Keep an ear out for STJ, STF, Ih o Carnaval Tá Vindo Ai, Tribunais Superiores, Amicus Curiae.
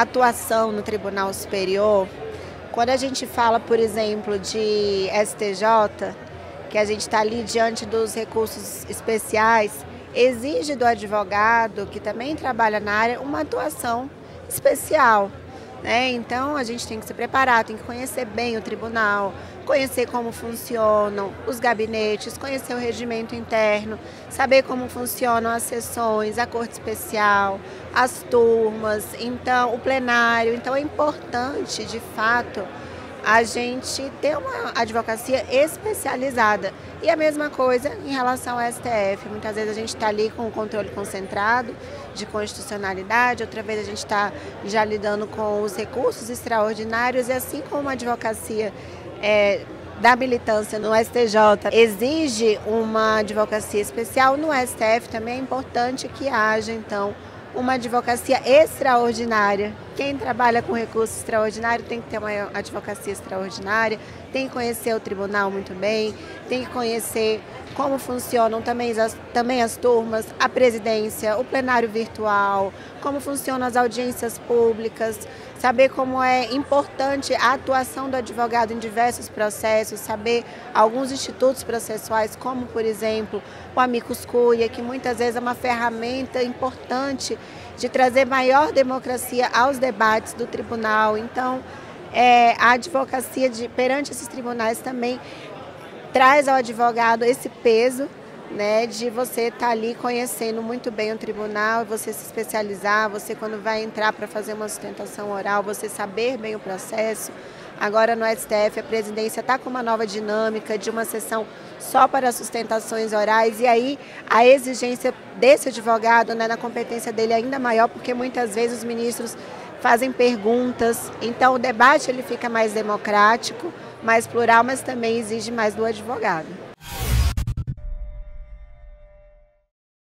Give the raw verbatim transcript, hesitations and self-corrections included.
atuação no Tribunal Superior, quando a gente fala, por exemplo, de S T J, que a gente está ali diante dos recursos especiais, exige do advogado, que também trabalha na área, uma atuação especial, né? Então, a gente tem que se preparar, tem que conhecer bem o tribunal, conhecer como funcionam os gabinetes, conhecer o regimento interno, saber como funcionam as sessões, a corte especial, as turmas, então o plenário. Então é importante, de fato, a gente ter uma advocacia especializada. E a mesma coisa em relação ao S T F. Muitas vezes a gente está ali com o controle concentrado de constitucionalidade, outra vez a gente está já lidando com os recursos extraordinários, e assim como a advocacia É, da militância no S T J exige uma advocacia especial, no S T F também é importante que haja, então, uma advocacia extraordinária. Quem trabalha com recurso extraordinário tem que ter uma advocacia extraordinária, tem que conhecer o tribunal muito bem, tem que conhecer como funcionam também as, também as turmas, a presidência, o plenário virtual, como funcionam as audiências públicas, saber como é importante a atuação do advogado em diversos processos, saber alguns institutos processuais, como, por exemplo, o Amicus Curiae, que muitas vezes é uma ferramenta importante de trazer maior democracia aos debates do tribunal. Então, é, a advocacia de, perante esses tribunais também traz ao advogado esse peso, né, de você estar ali conhecendo muito bem o tribunal, você se especializar, você quando vai entrar para fazer uma sustentação oral, você saber bem o processo. Agora no S T F a presidência está com uma nova dinâmica de uma sessão só para sustentações orais, e aí a exigência desse advogado, né, na competência dele é ainda maior, porque muitas vezes os ministros fazem perguntas, então o debate ele fica mais democrático, mais plural, mas também exige mais do advogado.